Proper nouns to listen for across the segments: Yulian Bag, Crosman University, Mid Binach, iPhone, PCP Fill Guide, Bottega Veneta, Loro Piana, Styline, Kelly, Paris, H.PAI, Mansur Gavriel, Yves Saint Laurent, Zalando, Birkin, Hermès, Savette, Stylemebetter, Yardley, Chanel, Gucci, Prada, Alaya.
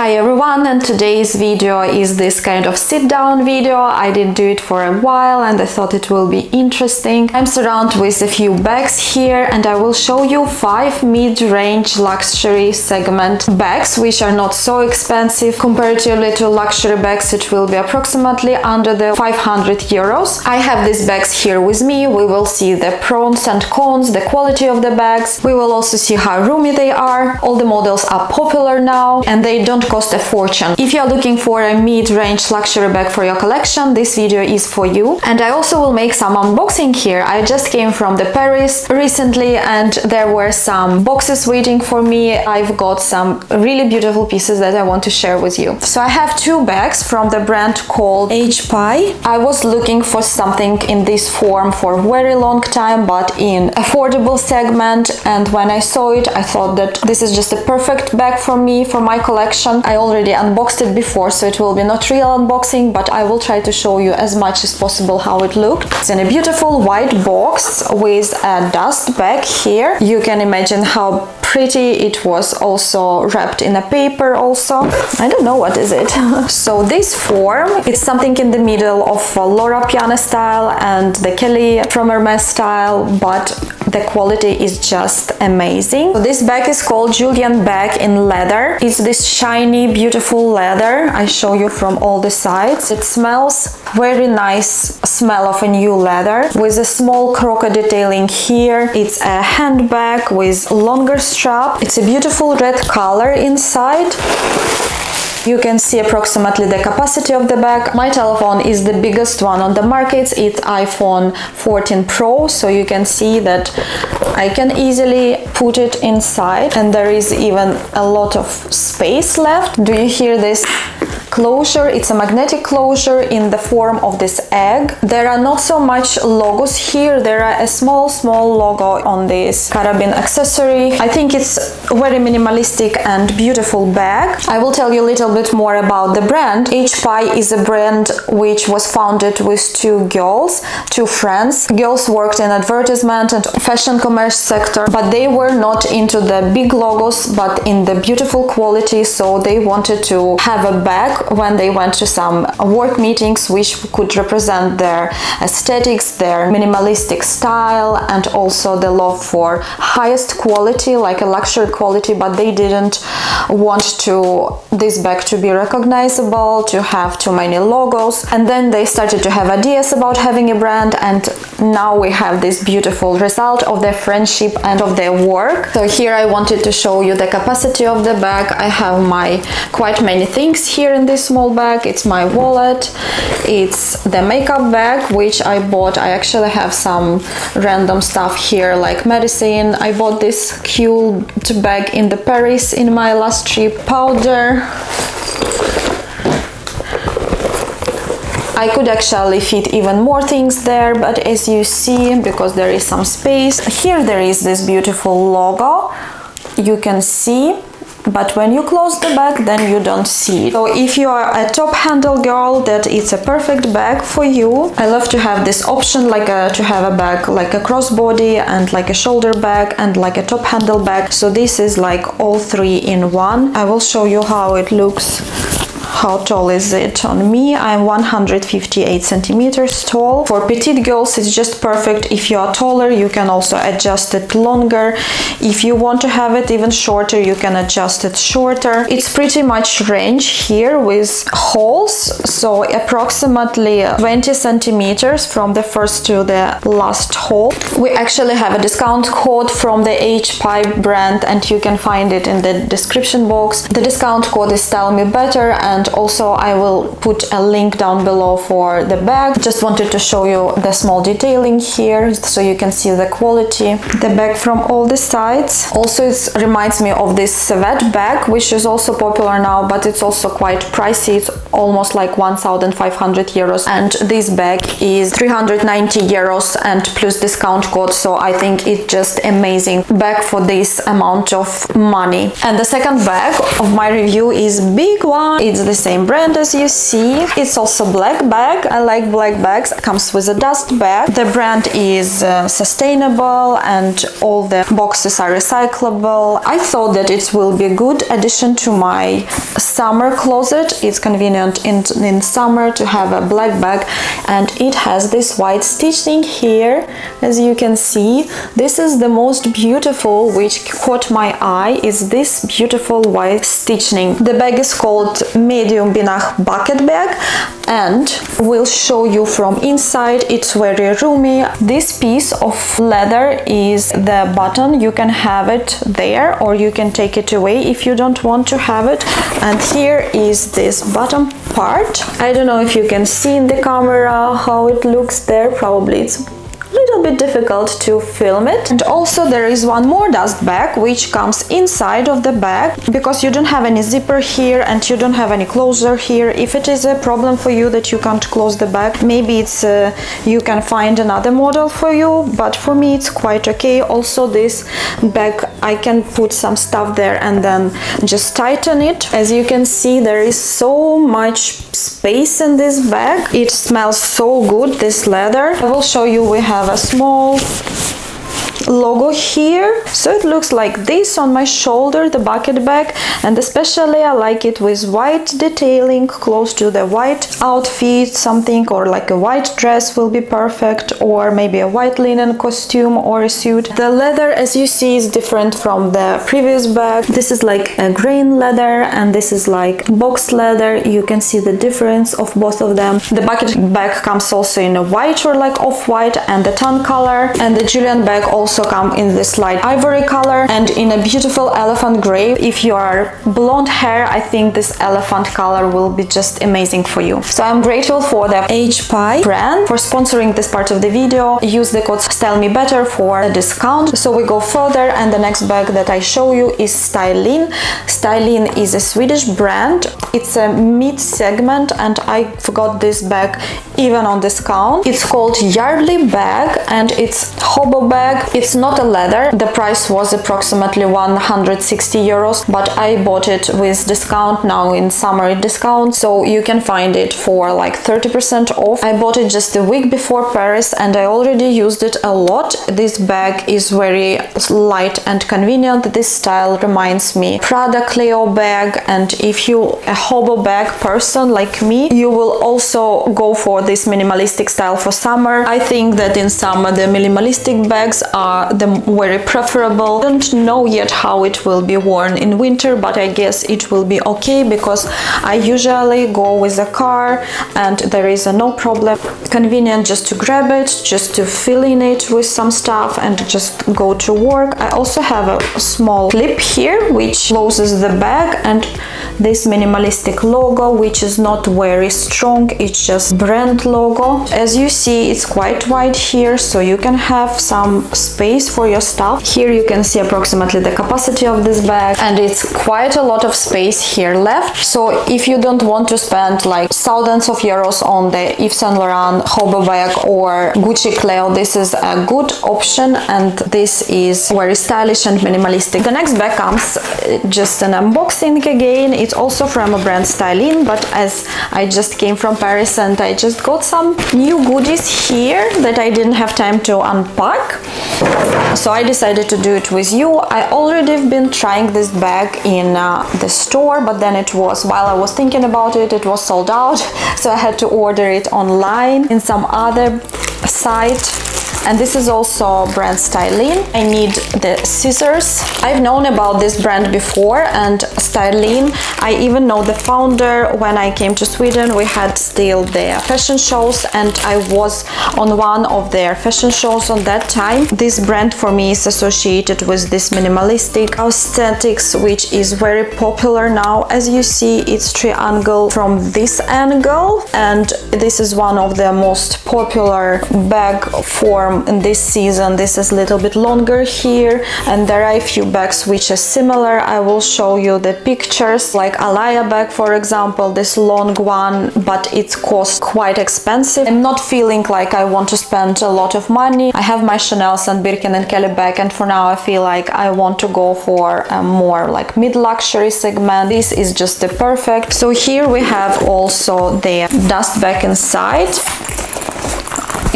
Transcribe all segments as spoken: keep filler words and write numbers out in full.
Hi everyone, and today's video is this kind of sit-down video. I didn't do it for a while and I thought it will be interesting. I'm surrounded with a few bags here and I will show you five mid-range luxury segment bags, which are not so expensive. Comparatively to luxury bags, it will be approximately under the five hundred euros. I have these bags here with me. We will see the pros and cons, the quality of the bags. We will also see how roomy they are. All the models are popular now and they don't cost a fortune. If you're looking for a mid-range luxury bag for your collection, this video is for you. And I also will make some unboxing here. I just came from the Paris recently and there were some boxes waiting for me. I've got some really beautiful pieces that I want to share with you. So I have two bags from the brand called H P A I. I was looking for something in this form for a very long time, but in affordable segment, and when I saw it I thought that this is just a perfect bag for me, for my collection. I already unboxed it before, so it will be not real unboxing, but I will try to show you as much as possible how it looked. It's in a beautiful white box with a dust bag here. You can imagine how pretty it was, also wrapped in a paper also. I don't know what is it. So this form, it's something in the middle of uh, Loro Piana style and the Kelly from Hermès style, but the quality is just amazing. So this bag is called Yulian Bag in leather. It's this shiny beautiful leather. I show you from all the sides. It smells very nice, smell of a new leather with a small croco detailing here. It's a handbag with longer strap. It's a beautiful red color inside. You can see approximately the capacity of the bag. My telephone is the biggest one on the market. It's iPhone fourteen Pro, so you can see that I can easily put it inside and there is even a lot of space left. Do you hear this closure? It's a magnetic closure in the form of this egg. There are not so much logos here. There are a small, small logo on this carabin accessory. I think it's very minimalistic and beautiful bag. I will tell you a little bit more about the brand. H P A I is a brand which was founded with two girls, two friends. Girls worked in advertisement and fashion commerce sector, but they were not into the big logos, but in the beautiful quality, so they wanted to have a bag when they went to some work meetings which could represent their aesthetics, their minimalistic style, and also the love for highest quality, like a luxury quality, but they didn't want to this bag to be recognizable, to have too many logos. And then they started to have ideas about having a brand, and now we have this beautiful result of their friendship and of their work. So here I wanted to show you the capacity of the bag. I have my quite many things here in this small bag. It's my wallet, it's the makeup bag which I bought. I actually have some random stuff here like medicine. I bought this cute bag in the Paris in my last trip. Powder. I could actually fit even more things there, but as you see, because there is some space, here there is this beautiful logo, you can see, but when you close the bag, then you don't see it. So if you are a top handle girl, that it's a perfect bag for you. I love to have this option, like a, to have a bag like a crossbody and like a shoulder bag and like a top handle bag. So this is like all three in one. I will show you how it looks. How tall is it on me? I'm one hundred fifty-eight centimeters tall. For petite girls, it's just perfect. If you are taller, you can also adjust it longer. If you want to have it even shorter, you can adjust it shorter. It's pretty much range here with holes, so approximately twenty centimeters from the first to the last hole. We actually have a discount code from the H P A I brand and you can find it in the description box. The discount code is Stylemebetter, and And also I will put a link down below for the bag. Just wanted to show you the small detailing here, so you can see the quality. The bag from all the sides. Also it reminds me of this Savette bag, which is also popular now, but it's also quite pricey. It's almost like one thousand five hundred euros. And this bag is three hundred ninety euros and plus discount code. So I think it's just amazing bag for this amount of money. And the second bag of my review is big one. It's the the same brand as you see. It's also black bag. I like black bags. It comes with a dust bag. The brand is uh, sustainable and all the boxes are recyclable. I thought that it will be a good addition to my summer closet. It's convenient in, in summer to have a black bag, and it has this white stitching here, as you can see. This is the most beautiful, which caught my eye, is this beautiful white stitching. The bag is called Mid Binach bucket bag, and we'll show you from inside. It's very roomy. This piece of leather is the button. You can have it there, or you can take it away if you don't want to have it. And here is this bottom part. I don't know if you can see in the camera how it looks there. Probably it's little bit difficult to film it. And also there is one more dust bag, which comes inside of the bag, because you don't have any zipper here and you don't have any closure here. If it is a problem for you that you can't close the bag, maybe it's uh, you can find another model for you, but for me it's quite okay. Also this bag, I can put some stuff there and then just tighten it. As you can see, there is so much space in this bag. It smells so good, this leather. I will show you. We have a small logo here, so it looks like this on my shoulder, the bucket bag. And especially I like it with white detailing close to the white outfit, something, or like a white dress will be perfect, or maybe a white linen costume or a suit. The leather, as you see, is different from the previous bag. This is like a grain leather and this is like box leather. You can see the difference of both of them. The bucket bag comes also in a white or like off-white and the tan color, and the Yulian bag also Also come in this light ivory color and in a beautiful elephant gray. If you are blonde hair, I think this elephant color will be just amazing for you. So I'm grateful for the H.P A I brand for sponsoring this part of the video. Use the code Stylemebetter for a discount. So we go further, and the next bag that I show you is Styline. Styline is a Swedish brand. It's a mid segment, and I forgot this bag even on discount. It's called Yardley bag and it's hobo bag. It's not a leather. The price was approximately one hundred sixty euros, but I bought it with discount, now in summer discount, so you can find it for like thirty percent off. I bought it just a week before Paris and I already used it a lot. This bag is very light and convenient. This style reminds me Prada Cleo bag, and if you a hobo bag person like me, you will also go for this minimalistic style for summer. I think that in summer the minimalistic bags are are the very preferable. Don't know yet how it will be worn in winter, but I guess it will be okay because I usually go with a car and there is a no problem. Convenient just to grab it, just to fill in it with some stuff and just go to work. I also have a small clip here which closes the bag, and this minimalistic logo, which is not very strong, it's just brand logo. As you see, it's quite wide here, so you can have some space for your stuff. Here you can see approximately the capacity of this bag, and it's quite a lot of space here left. So if you don't want to spend like thousands of euros on the Yves Saint Laurent hobo bag or Gucci Cleo, this is a good option, and this is very stylish and minimalistic. The next bag comes just an unboxing again. It's also from a brand Styline, but as I just came from Paris and I just got some new goodies here that I didn't have time to unpack, so I decided to do it with you. I already have been trying this bag in uh, the store, but then it was, while I was thinking about it, it was sold out, so I had to order it online in some other site. And this is also brand Styline. I need the scissors. I've known about this brand before, and Styline, I even know the founder. When I came to Sweden, we had still their fashion shows and I was on one of their fashion shows on that time. This brand for me is associated with this minimalistic aesthetics, which is very popular now. As you see, it's triangle from this angle, and this is one of the most popular bag form um, in this season this is a little bit longer here, and there are a few bags which are similar. I will show you the pictures, like Alaya bag for example, this long one, but it's cost quite expensive. I'm not feeling like I want to spend a lot of money. I have my Chanel's and Birkin and Kelly bag, and for now I feel like I want to go for a more like mid-luxury segment. This is just the perfect. So here we have also the dust bag inside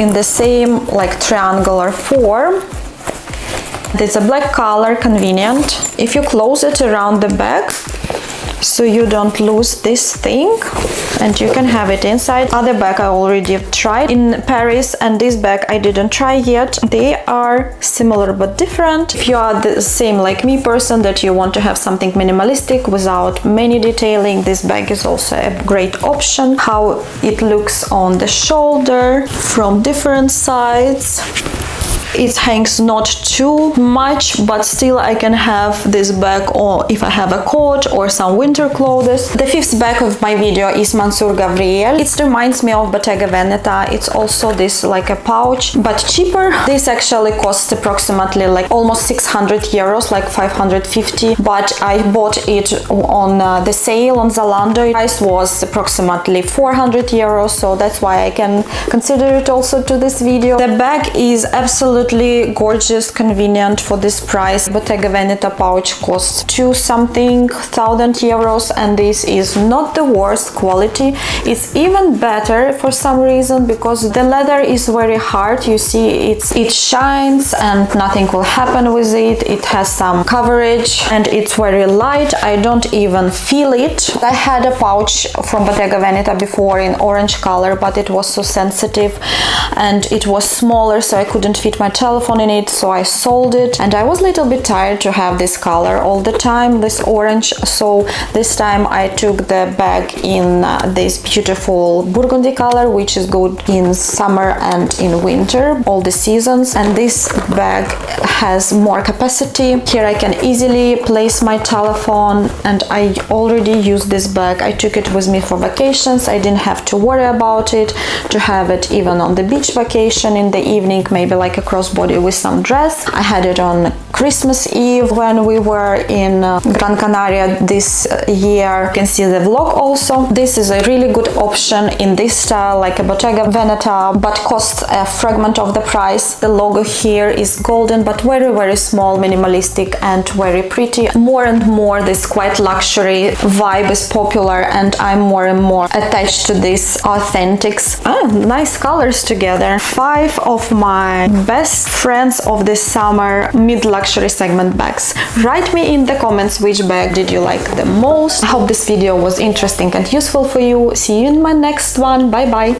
in the same like triangular form. It's a black color, convenient. If you close it around the bag, so you don't lose this thing, and you can have it inside. Other bag I already tried in Paris, and this bag I didn't try yet. They are similar but different. If you are the same like me person that you want to have something minimalistic without many detailing, this bag is also a great option. How it looks on the shoulder from different sides. It hangs not too much, but still I can have this bag or if I have a coat or some winter clothes. The fifth bag of my video is Mansur Gavriel. It reminds me of Bottega Veneta. It's also this like a pouch, but cheaper. This actually costs approximately like almost six hundred euros, like five hundred fifty, but I bought it on uh, the sale on Zalando. Price was approximately four hundred euros, so that's why I can consider it also to this video. The bag is absolutely Absolutely gorgeous, convenient for this price. Bottega Veneta pouch costs two something thousand euros, and this is not the worst quality. It's even better for some reason because the leather is very hard. You see, it's it shines and nothing will happen with it. It has some coverage and it's very light. I don't even feel it. I had a pouch from Bottega Veneta before in orange color, but it was so sensitive and it was smaller, so I couldn't fit my telephone in it, so I sold it, and I was a little bit tired to have this color all the time, this orange. So this time I took the bag in uh, this beautiful burgundy color, which is good in summer and in winter, all the seasons, and this bag has more capacity. Here I can easily place my telephone, and I already used this bag. I took it with me for vacations. I didn't have to worry about it, to have it even on the beach vacation in the evening, maybe like a crossbody with some dress. I had it on Christmas Eve when we were in uh, Gran Canaria this uh, year. You can see the vlog also. This is a really good option in this style, like a Bottega Veneta, but costs a fragment of the price. The logo here is golden, but very very small, minimalistic and very pretty. More and more this quite luxury vibe is popular, and I'm more and more attached to this authentics. Ah, nice colors together. Five of my best friends of this summer mid-luxury segment bags. Write me in the comments which bag did you like the most. I hope this video was interesting and useful for you. See you in my next one. Bye bye.